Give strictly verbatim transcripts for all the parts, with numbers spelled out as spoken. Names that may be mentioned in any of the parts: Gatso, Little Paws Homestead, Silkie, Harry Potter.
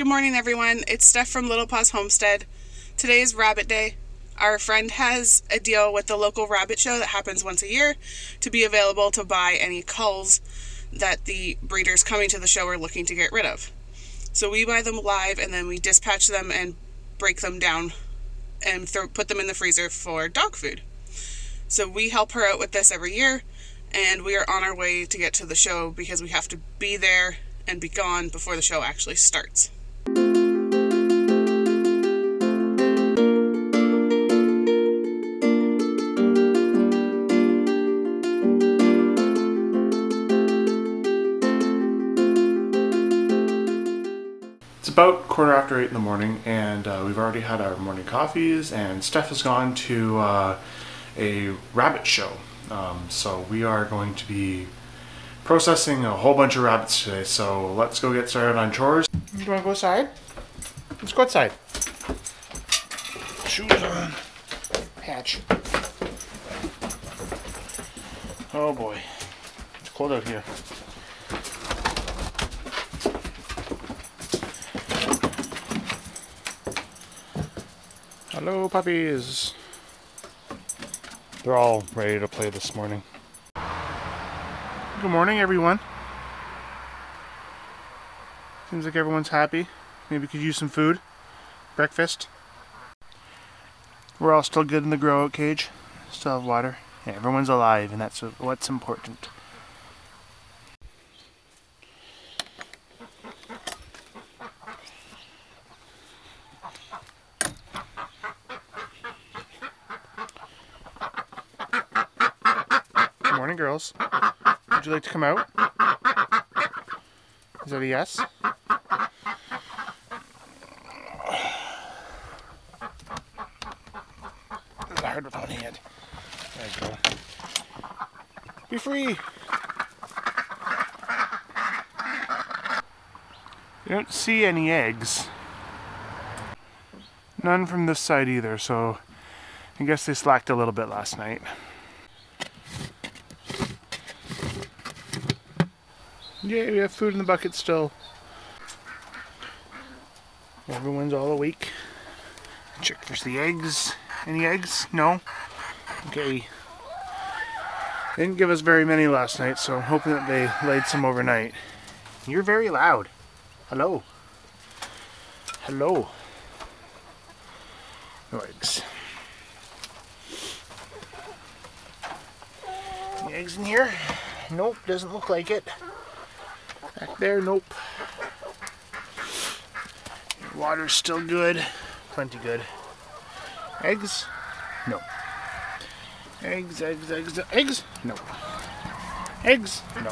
Good morning, everyone. It's Steph from Little Paws Homestead. Today is Rabbit Day. Our friend has a deal with the local rabbit show that happens once a year to be available to buy any culls that the breeders coming to the show are looking to get rid of. So we buy them live and then we dispatch them and break them down and throw, put them in the freezer for dog food. So we help her out with this every year, and we are on our way to get to the show because we have to be there and be gone before the show actually starts. It's about quarter after eight in the morning, and uh, we've already had our morning coffees, and Steph has gone to uh, a rabbit show. Um, so we are going to be processing a whole bunch of rabbits today, so let's go get started on chores. Do you want to go outside? Let's go outside. Shoes on. Patch. Oh boy. It's cold out here. Hello, puppies. They're all ready to play this morning. Good morning, everyone. Seems like everyone's happy. Maybe could use some food. Breakfast. We're all still good in the grow-out cage. Still have water. Yeah, everyone's alive, and that's what's important. Good morning, girls. Would you like to come out? Is that a yes? It's hard with one hand. There you go. Be free! You don't see any eggs. None from this side either, so I guess they slacked a little bit last night. Yay, we have food in the bucket still. Everyone's all awake. Check for the eggs. Any eggs? No? Okay. They didn't give us very many last night, so I'm hoping that they laid some overnight. You're very loud. Hello. Hello. No eggs. Any eggs in here? Nope, doesn't look like it. Back there, nope. Water's still good. Plenty good. Eggs? No. Eggs, eggs, eggs, eggs? No. Eggs? No.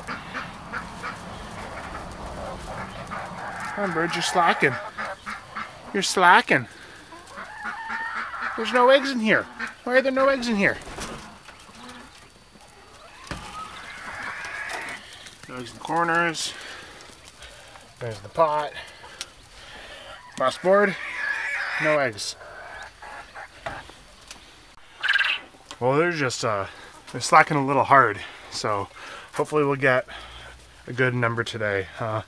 Come on, bird, you're slacking. You're slacking. There's no eggs in here. Why are there no eggs in here? No eggs in the corners. There's the pot. Last board. No eggs. Well, they're just, uh, they're slacking a little hard. So hopefully we'll get a good number today. Uh,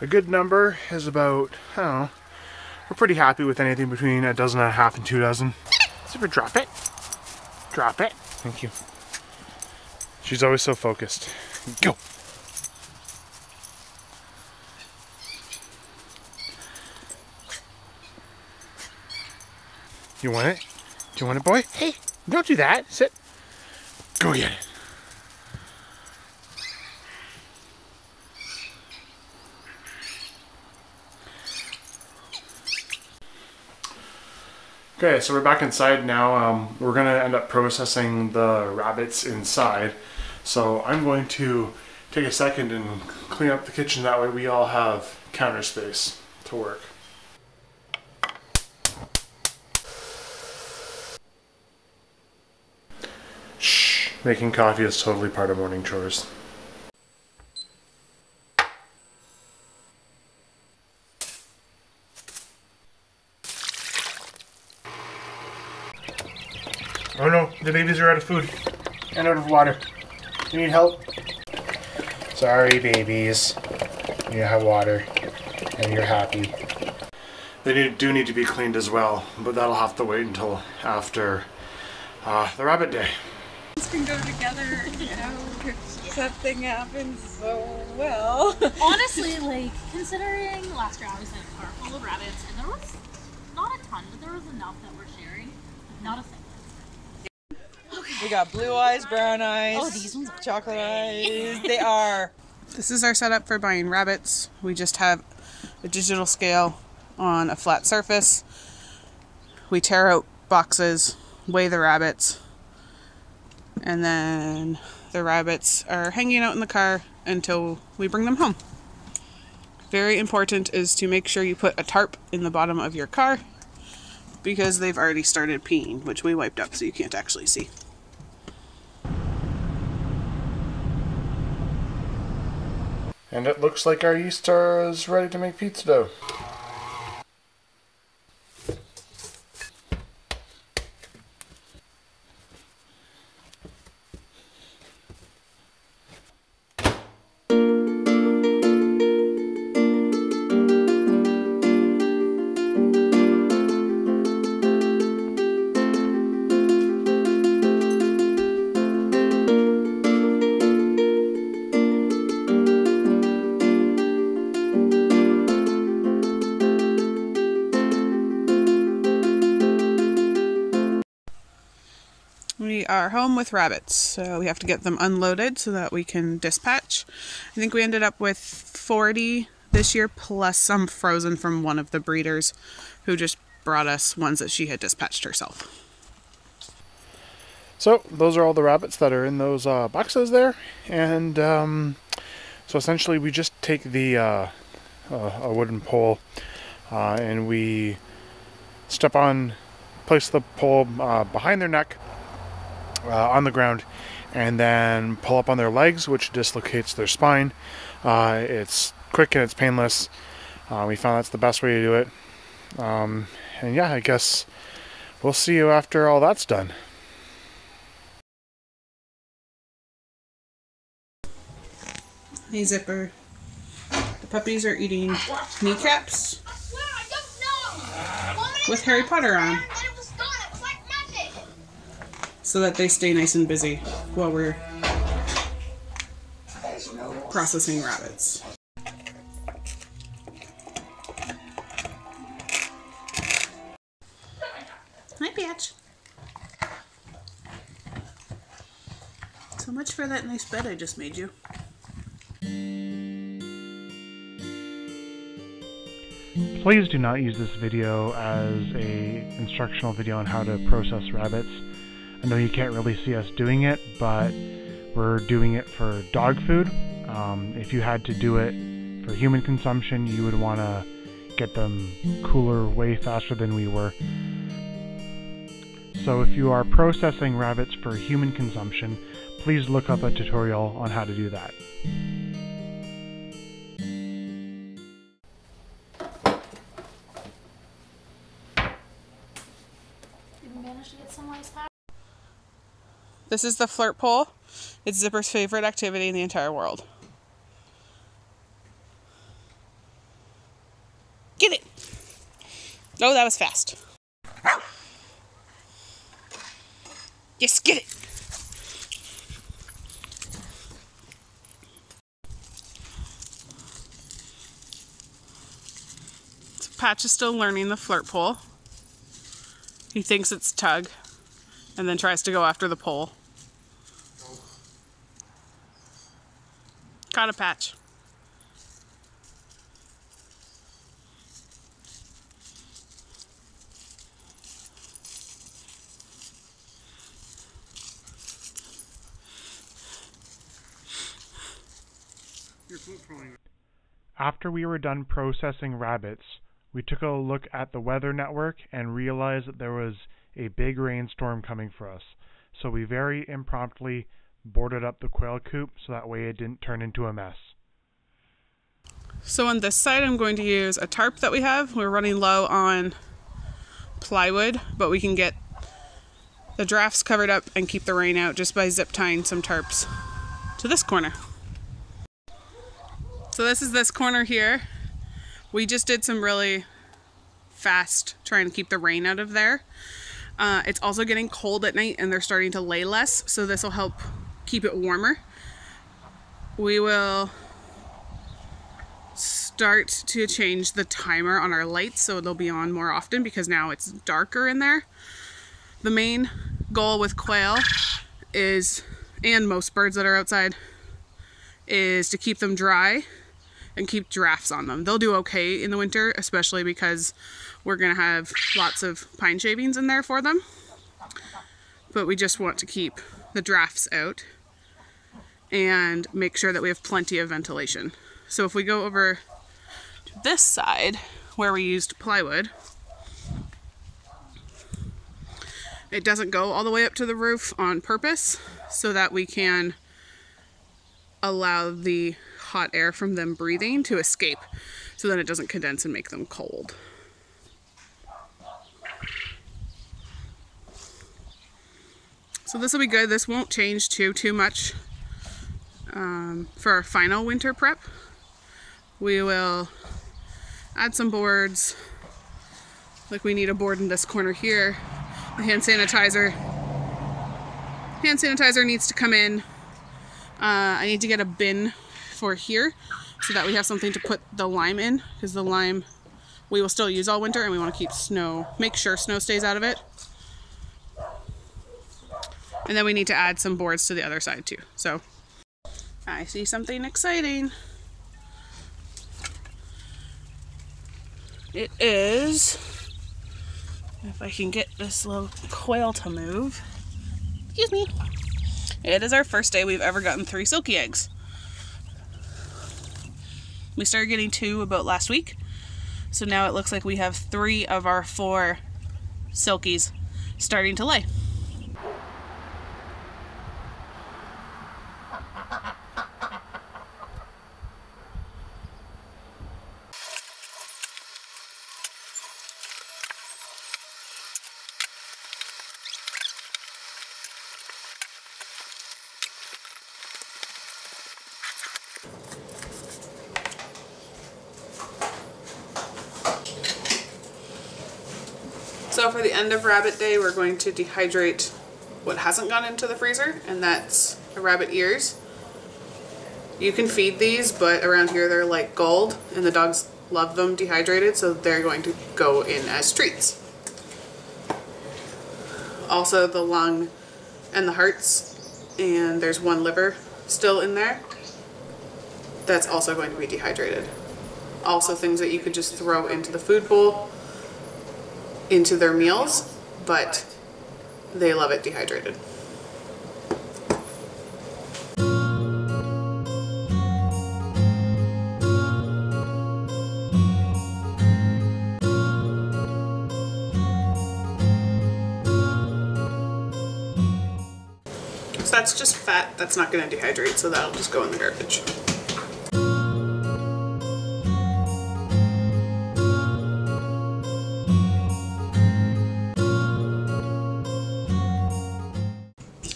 a good number is about, I don't know, we're pretty happy with anything between a dozen and a half and two dozen. So we drop it. Drop it. Thank you. She's always so focused. Go. You want it? Do you want it, boy? Hey, don't do that. Sit. Go get it. Okay, so we're back inside now. Um, we're gonna end up processing the rabbits inside. So I'm going to take a second and clean up the kitchen. That way we all have counter space to work. Making coffee is totally part of morning chores. Oh no, the babies are out of food and out of water. You need help? Sorry, babies. You have water and you're happy. They need, do need to be cleaned as well, but that'll have to wait until after uh, the rabbit day. These can go together, you know, if something happens so well. Honestly, like, considering last year I was in a car full of rabbits, and there was not a ton, but there was enough that we're sharing, not a thing. We got blue eyes, brown eyes, oh, these ones are chocolate eyes. They are. This is our setup for buying rabbits. We just have a digital scale on a flat surface. We tear out boxes, weigh the rabbits, and then the rabbits are hanging out in the car until we bring them home. Very important is to make sure you put a tarp in the bottom of your car because they've already started peeing, which we wiped up so you can't actually see. And it looks like our yeast star is ready to make pizza dough. We are home with rabbits, so we have to get them unloaded so that we can dispatch. I think we ended up with forty this year, plus some frozen from one of the breeders who just brought us ones that she had dispatched herself. So those are all the rabbits that are in those uh, boxes there, and um, so essentially we just take the uh, uh, a wooden pole uh, and we step on, place the pole uh, behind their neck, Uh, on the ground, and then pull up on their legs, which dislocates their spine. Uh, it's quick and it's painless. Uh, we found that's the best way to do it. Um, and yeah, I guess we'll see you after all that's done. Hey Zipper, the puppies are eating kneecaps with Harry Potter on, so that they stay nice and busy while we're processing rabbits. Hi, Patch. So much for that nice bed I just made you. Please do not use this video as an instructional video on how to process rabbits. I know you can't really see us doing it, but we're doing it for dog food. Um, if you had to do it for human consumption, you would want to get them cooler way faster than we were. So if you are processing rabbits for human consumption, please look up a tutorial on how to do that. This is the flirt pole. It's Zipper's favorite activity in the entire world. Get it! Oh, that was fast. Yes, get it! So Patch is still learning the flirt pole. He thinks it's tug, and then tries to go after the pole. Caught a Patch. After we were done processing rabbits, we took a look at the weather network and realized that there was a big rainstorm coming for us. So we very impromptu boarded up the quail coop so that way it didn't turn into a mess. So on this side I'm going to use a tarp that we have. We're running low on plywood, but we can get the drafts covered up and keep the rain out just by zip tying some tarps to this corner. So this is this corner here. We just did some really fast trying to keep the rain out of there. Uh, it's also getting cold at night and they're starting to lay less, so this will help keep it warmer. We will start to change the timer on our lights so they'll be on more often because now it's darker in there. The main goal with quail is, and most birds that are outside, is to keep them dry and keep drafts on them. They'll do okay in the winter, especially because we're gonna have lots of pine shavings in there for them. But we just want to keep the drafts out and make sure that we have plenty of ventilation. So if we go over to this side where we used plywood, it doesn't go all the way up to the roof on purpose so that we can allow the hot air from them breathing to escape so that it doesn't condense and make them cold. So this will be good. This won't change too too much um, for our final winter prep. We will add some boards. Like we need a board in this corner here. The hand sanitizer. Hand sanitizer needs to come in. Uh, I need to get a bin for here so that we have something to put the lime in, because the lime we will still use all winter and we want to keep snow, make sure snow stays out of it. And then we need to add some boards to the other side too. So I see something exciting. It is, if I can get this little quail to move, excuse me. It is our first day we've ever gotten three silky eggs. We started getting two about last week. So now it looks like we have three of our four silkies starting to lay. So for the end of rabbit day, we're going to dehydrate what hasn't gone into the freezer, and that's the rabbit ears. You can feed these, but around here they're like gold, and the dogs love them dehydrated, so they're going to go in as treats. Also the lung and the hearts, and there's one liver still in there. That's also going to be dehydrated. Also things that you could just throw into the food bowl, into their meals, but they love it dehydrated. So that's just fat, that's not going to dehydrate, so that'll just go in the garbage.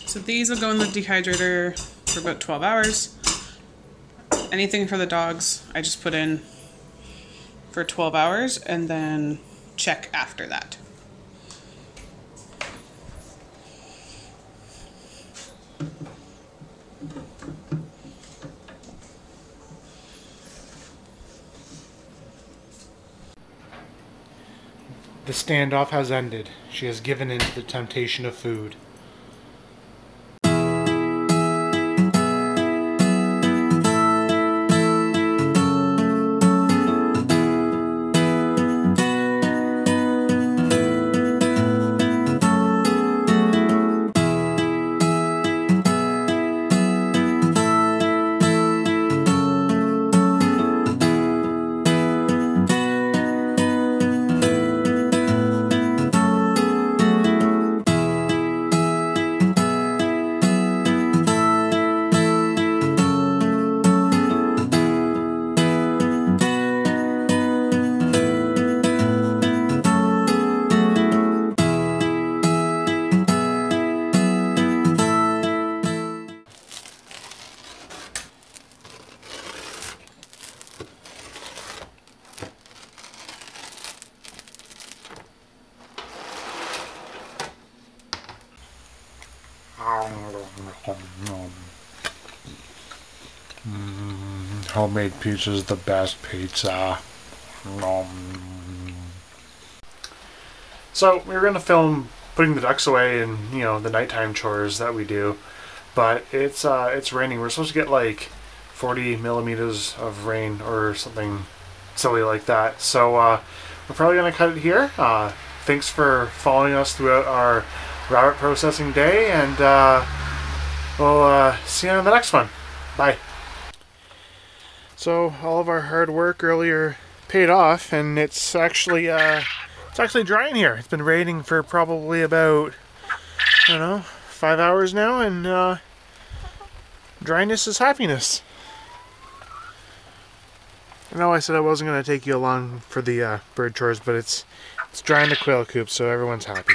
So these will go in the dehydrator for about twelve hours. Anything for the dogs, I just put in for twelve hours and then check after that. The standoff has ended. She has given in to the temptation of food. Mm, homemade pizza is the best pizza. So we were going to film putting the ducks away and, you know, the nighttime chores that we do, but it's uh, it's raining. We're supposed to get like forty millimeters of rain or something silly like that. So uh, we're probably going to cut it here. Uh, thanks for following us throughout our rabbit processing day, and uh, we'll uh, see you on the next one. Bye. So all of our hard work earlier paid off, and it's actually uh, it's actually dry in here. It's been raining for probably about, I don't know, five hours now, and uh, dryness is happiness. I know I said I wasn't going to take you along for the uh, bird chores, but it's it's dry in the quail coop, so everyone's happy.